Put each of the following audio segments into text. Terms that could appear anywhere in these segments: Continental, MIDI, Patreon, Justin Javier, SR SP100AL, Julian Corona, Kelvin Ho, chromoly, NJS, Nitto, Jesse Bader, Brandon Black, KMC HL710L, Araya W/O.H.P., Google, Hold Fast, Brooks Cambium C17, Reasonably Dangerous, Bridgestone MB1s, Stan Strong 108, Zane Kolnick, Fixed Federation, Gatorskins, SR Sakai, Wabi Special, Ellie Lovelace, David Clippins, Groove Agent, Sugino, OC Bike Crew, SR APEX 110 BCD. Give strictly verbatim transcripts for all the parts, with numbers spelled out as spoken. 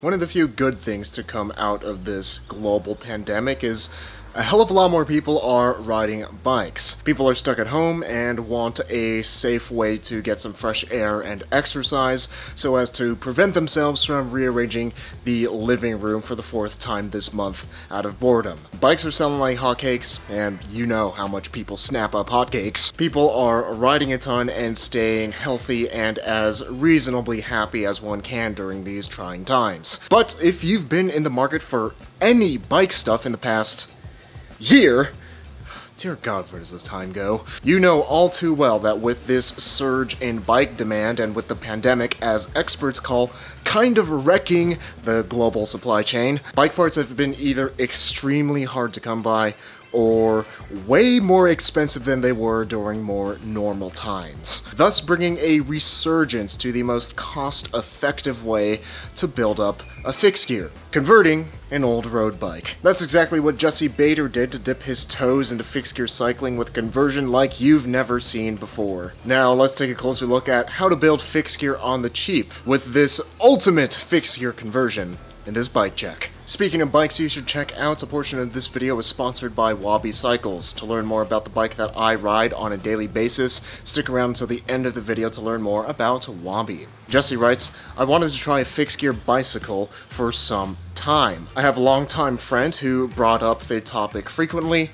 One of the few good things to come out of this global pandemic is a hell of a lot more people are riding bikes. People are stuck at home and want a safe way to get some fresh air and exercise so as to prevent themselves from rearranging the living room for the fourth time this month out of boredom. Bikes are selling like hotcakes, and you know how much people snap up hotcakes. People are riding a ton and staying healthy and as reasonably happy as one can during these trying times. But if you've been in the market for any bike stuff in the past year, dear God, where does this time go? You know all too well that with this surge in bike demand and with the pandemic, as experts call, kind of wrecking the global supply chain, bike parts have been either extremely hard to come by or way more expensive than they were during more normal times, thus bringing a resurgence to the most cost-effective way to build up a fixed gear, converting an old road bike. That's exactly what Jesse Bader did to dip his toes into fixed gear cycling with conversion like you've never seen before. Now let's take a closer look at how to build fixed gear on the cheap with this ultimate fixed gear conversion in this bike check. Speaking of bikes you should check out, a portion of this video is sponsored by Wabi Cycles. To learn more about the bike that I ride on a daily basis, stick around until the end of the video to learn more about Wabi. Jesse writes, I wanted to try a fixed gear bicycle for some time. I have a longtime friend who brought up the topic frequently.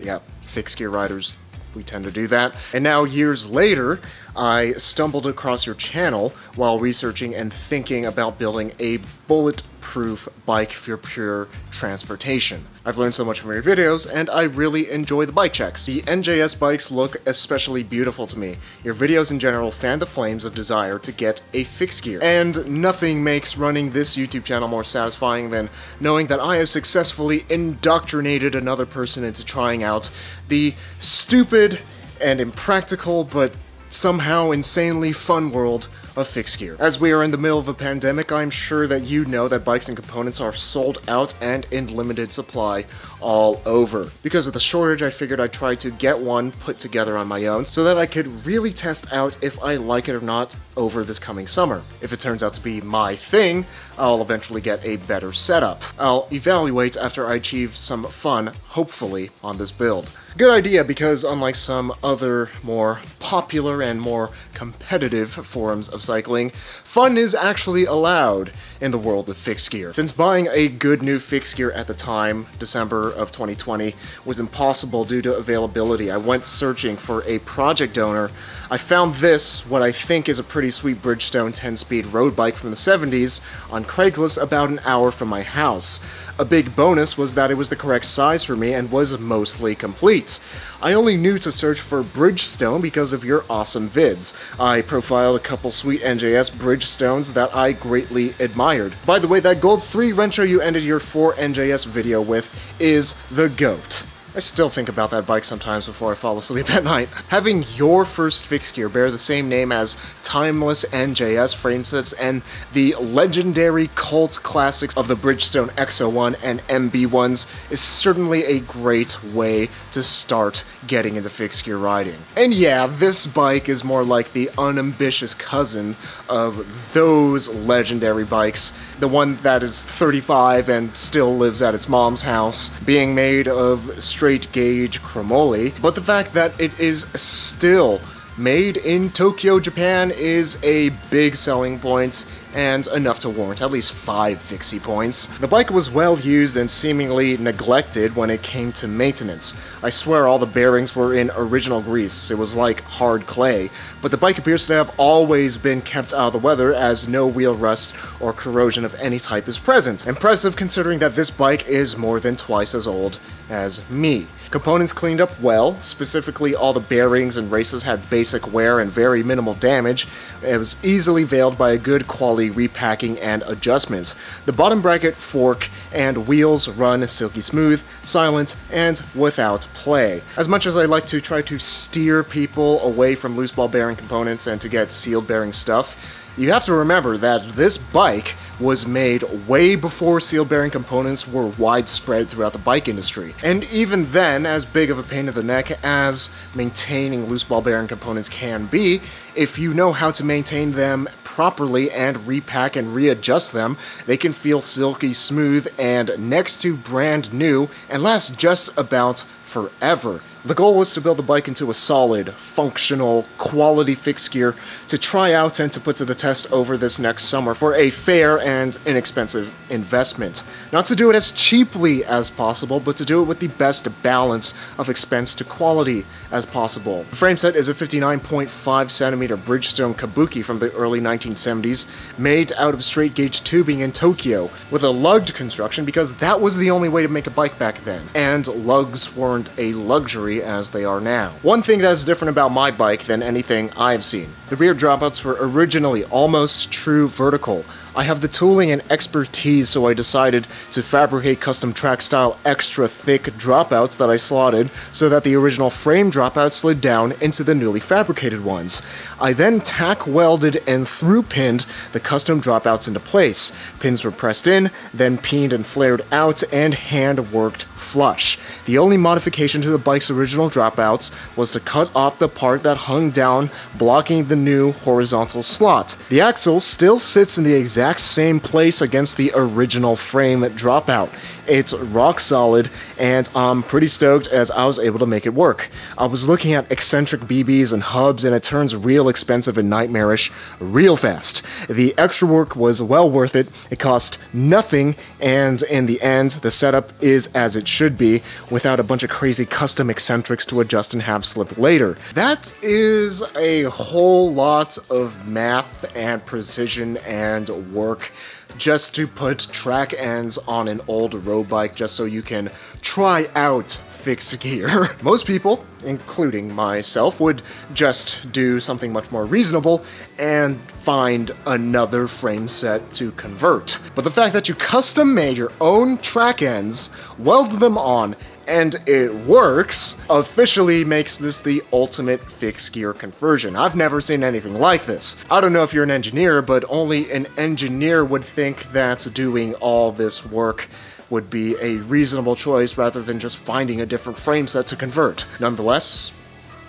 Yeah, fixed gear riders, we tend to do that. And now years later, I stumbled across your channel while researching and thinking about building a bulletproof bike for pure transportation. I've learned so much from your videos and I really enjoy the bike checks. The N J S bikes look especially beautiful to me. Your videos in general fan the flames of desire to get a fixed gear. And nothing makes running this YouTube channel more satisfying than knowing that I have successfully indoctrinated another person into trying out the stupid and impractical but somehow insanely fun world of fixed gear. As we are in the middle of a pandemic, I'm sure that you know that bikes and components are sold out and in limited supply all over. Because of the shortage, I figured I'd try to get one put together on my own so that I could really test out if I like it or not over this coming summer. If it turns out to be my thing, I'll eventually get a better setup. I'll evaluate after I achieve some fun, hopefully, on this build. Good idea, because unlike some other more popular and more competitive forums of cycling, fun is actually allowed in the world of fixed gear. Since buying a good new fixed gear at the time, December of twenty twenty, was impossible due to availability, I went searching for a project donor. I found this, what I think is a pretty sweet Bridgestone ten speed road bike from the seventies, on Craigslist about an hour from my house. A big bonus was that it was the correct size for me and was mostly complete. I only knew to search for Bridgestone because of your awesome vids. I profiled a couple sweet N J S Bridgestones that I greatly admired. By the way, that gold three Rencho you ended your four N J S video with is the GOAT. I still think about that bike sometimes before I fall asleep at night. Having your first fixed gear bear the same name as timeless N J S framesets and the legendary cult classics of the Bridgestone X oh one and M B ones is certainly a great way to start getting into fixed gear riding. And yeah, this bike is more like the unambitious cousin of those legendary bikes, the one that is thirty-five and still lives at its mom's house, being made of straight gauge chromoly, but the fact that it is still made in Tokyo, Japan is a big selling point and enough to warrant at least five fixie points. The bike was well used and seemingly neglected when it came to maintenance. I swear all the bearings were in original grease, it was like hard clay, but the bike appears to have always been kept out of the weather as no wheel rust or corrosion of any type is present. Impressive considering that this bike is more than twice as old as me. Components cleaned up well, specifically all the bearings and races had basic wear and very minimal damage. It was easily veiled by a good quality repacking and adjustments. The bottom bracket, fork, and wheels run silky smooth, silent, and without play. As much as I like to try to steer people away from loose ball bearing components and to get sealed bearing stuff, You have to remember that this bike was made way before seal bearing components were widespread throughout the bike industry, and even then, as big of a pain in the neck as maintaining loose ball bearing components can be, if you know how to maintain them properly and repack and readjust them, they can feel silky smooth and next to brand new and last just about forever. The goal was to build the bike into a solid, functional, quality fixed gear to try out and to put to the test over this next summer for a fair and inexpensive investment. Not to do it as cheaply as possible, but to do it with the best balance of expense to quality as possible. The frameset is a fifty-nine point five centimeter Bridgestone Kabuki from the early nineteen seventies, made out of straight gauge tubing in Tokyo, with a lugged construction because that was the only way to make a bike back then, and lugs weren't a luxury as they are now. One thing that's different about my bike than anything I've seen: the rear dropouts were originally almost true vertical. I have the tooling and expertise, so I decided to fabricate custom track style extra thick dropouts that I slotted so that the original frame dropouts slid down into the newly fabricated ones. I then tack welded and through pinned the custom dropouts into place. Pins were pressed in, then peened and flared out, and hand worked flush. The only modification to the bike's original dropouts was to cut off the part that hung down, blocking the new horizontal slot. The axle still sits in the exact exact same place against the original frame dropout. It's rock solid, and I'm pretty stoked as I was able to make it work. I was looking at eccentric B Bs and hubs, and it turns real expensive and nightmarish real fast. The extra work was well worth it. It cost nothing, and in the end, the setup is as it should be, without a bunch of crazy custom eccentrics to adjust and have slip later. That is a whole lot of math and precision and work just to put track ends on an old road bike just so you can try out fixed gear. Most people, including myself, would just do something much more reasonable and find another frame set to convert. But the fact that you custom made your own track ends, weld them on, and it works, officially makes this the ultimate fixed gear conversion. I've never seen anything like this. I don't know if you're an engineer, but only an engineer would think that doing all this work would be a reasonable choice rather than just finding a different frame set to convert. Nonetheless,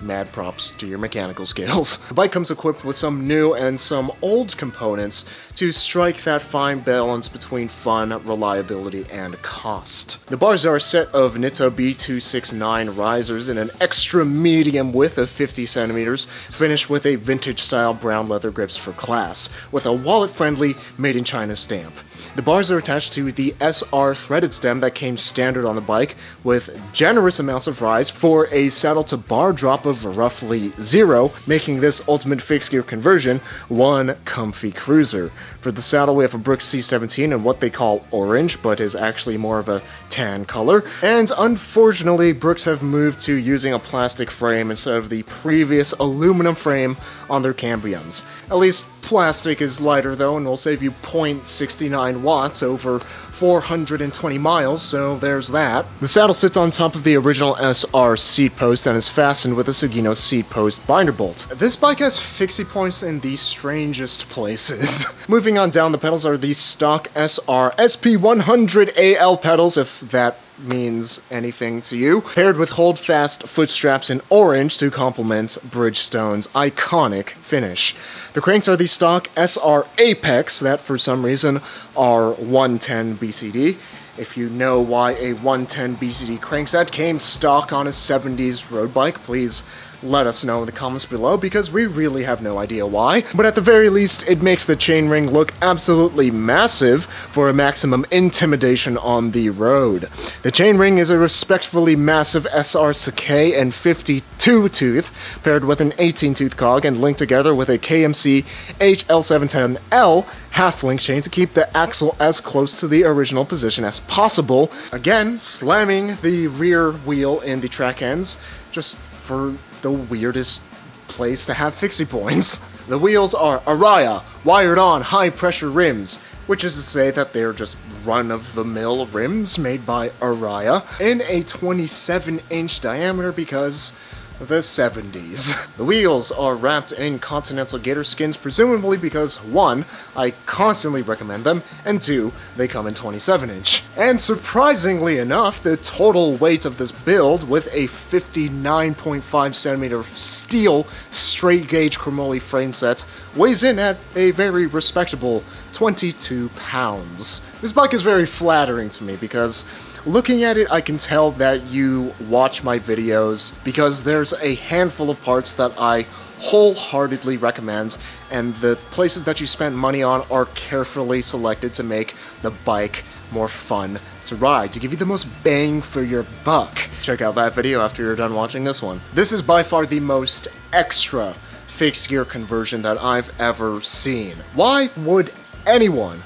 mad props to your mechanical skills. The bike comes equipped with some new and some old components to strike that fine balance between fun, reliability, and cost. The bars are a set of Nitto B two sixty-nine risers in an extra medium width of fifty centimeters, finished with a vintage-style brown leather grips for class, with a wallet-friendly made-in-China stamp. The bars are attached to the S R threaded stem that came standard on the bike, with generous amounts of rise for a saddle-to-bar drop of roughly zero, making this ultimate fixed gear conversion one comfy cruiser. For the saddle, we have a Brooks C seventeen in what they call orange, but is actually more of a tan color. And unfortunately, Brooks have moved to using a plastic frame instead of the previous aluminum frame on their Cambiums. At least plastic is lighter though, and will save you zero point six nine watts over four hundred twenty miles, so there's that. The saddle sits on top of the original S R seat post and is fastened with a Sugino seat post binder bolt. This bike has fixie points in the strangest places. Moving on down, the pedals are the stock S R S P one hundred A L pedals, if that means anything to you, paired with holdfast foot straps in orange to complement Bridgestone's iconic finish. The cranks are the stock S R Apex that, for some reason, are one ten B C D. If you know why a one ten B C D crankset came stock on a seventies road bike, please let us know in the comments below, because we really have no idea why. But at the very least, it makes the chainring look absolutely massive for a maximum intimidation on the road. The chainring is a respectfully massive S R Sakai and fifty-two tooth, paired with an eighteen tooth cog and linked together with a K M C H L seven ten L half-link chain to keep the axle as close to the original position as possible, again slamming the rear wheel in the track ends just for the weirdest place to have fixie points. The wheels are Araya wired-on high-pressure rims, which is to say that they're just run-of-the-mill rims made by Araya in a twenty-seven inch diameter because the seventies. The wheels are wrapped in Continental Gatorskins, presumably because one, I constantly recommend them, and two, they come in twenty-seven inch. And surprisingly enough, the total weight of this build, with a fifty-nine point five centimeter steel straight gauge chromoly frame set, weighs in at a very respectable twenty-two pounds. This bike is very flattering to me because looking at it, I can tell that you watch my videos, because there's a handful of parts that I wholeheartedly recommend, and the places that you spend money on are carefully selected to make the bike more fun to ride, to give you the most bang for your buck. Check out that video after you're done watching this one. This is by far the most extra fixed gear conversion that I've ever seen. Why would anyone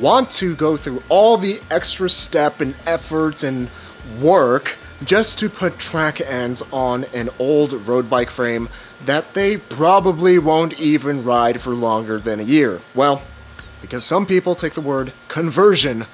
want to go through all the extra step and effort and work just to put track ends on an old road bike frame that they probably won't even ride for longer than a year? Well, because some people take the word conversion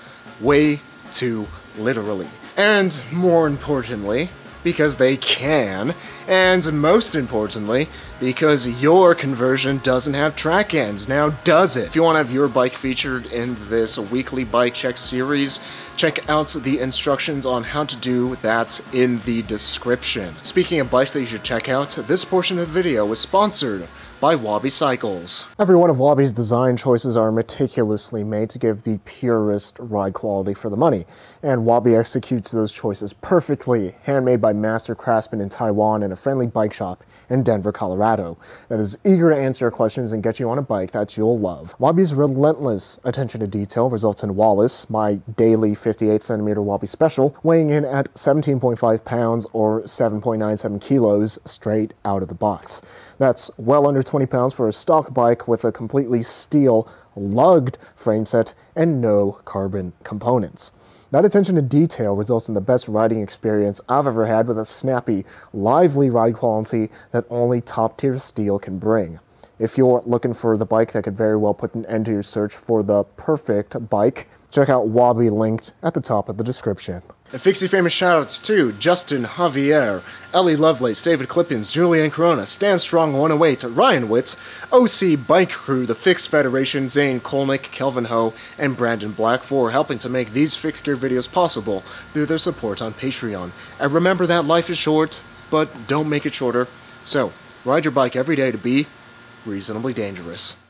way too literally. And more importantly, because they can, and most importantly, because your conversion doesn't have track ends. Now, does it? If you want to have your bike featured in this weekly bike check series, check out the instructions on how to do that in the description. Speaking of bikes that you should check out, this portion of the video was sponsored by Wabi Cycles. Every one of Wabi's design choices are meticulously made to give the purest ride quality for the money, and Wabi executes those choices perfectly, handmade by master craftsmen in Taiwan in a friendly bike shop in Denver, Colorado, that is eager to answer your questions and get you on a bike that you'll love. Wabi's relentless attention to detail results in Wallace, my daily fifty-eight centimeter Wabi Special, weighing in at seventeen point five pounds or seven point nine seven kilos straight out of the box. That's well under twenty pounds for a stock bike with a completely steel lugged frame set and no carbon components. That attention to detail results in the best riding experience I've ever had, with a snappy, lively ride quality that only top-tier steel can bring. If you're looking for the bike that could very well put an end to your search for the perfect bike, check out Wabi, linked at the top of the description. And Fixie famous shoutouts to Justin Javier, Ellie Lovelace, David Clippins, Julian Corona, Stan Strong one oh eight, Ryan Witts, O C Bike Crew, the Fixed Federation, Zane Kolnick, Kelvin Ho, and Brandon Black for helping to make these fixed gear videos possible through their support on Patreon. And remember that life is short, but don't make it shorter. So, ride your bike every day to be reasonably dangerous.